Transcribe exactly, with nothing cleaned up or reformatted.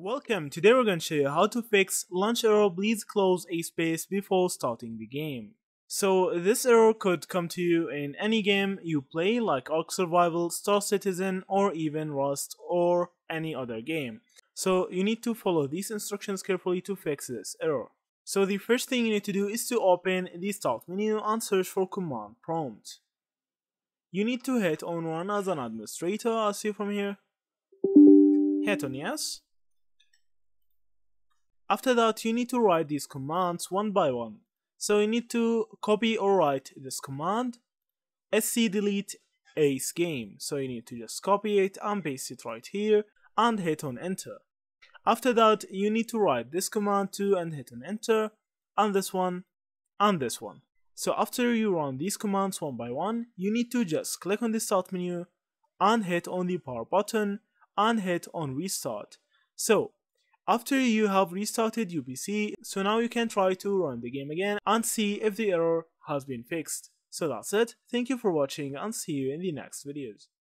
Welcome, today we're going to show you how to fix launch error please close A C E base before starting the game. So this error could come to you in any game you play like Ark Survival, Star Citizen or even Rust or any other game. So you need to follow these instructions carefully to fix this error. So the first thing you need to do is to open the start menu and search for command prompt. You need to hit on run as an administrator as you see from here. Hit on yes. After that, you need to write these commands one by one. So you need to copy or write this command, sc-delete ace game. So you need to just copy it and paste it right here and hit on enter. After that, you need to write this command too and hit on enter, and this one, and this one. So after you run these commands one by one, you need to just click on the start menu and hit on the power button and hit on restart. So after you have restarted your P C, so now you can try to run the game again and see if the error has been fixed. So that's it, thank you for watching and see you in the next videos.